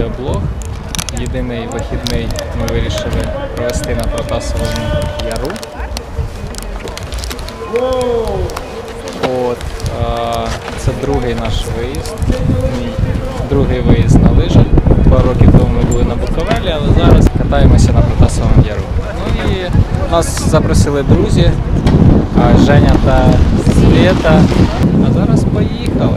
відеоблог. Єдиний вихідний ми вирішили провести на Протасовому Яру. От, це другий наш виїзд, другий виїзд на лижах. 2 роки тому ми були на Буковелі, але зараз катаємося на Протасовому Яру. Ну і нас запросили друзі, Женя та Света. А зараз поїхали.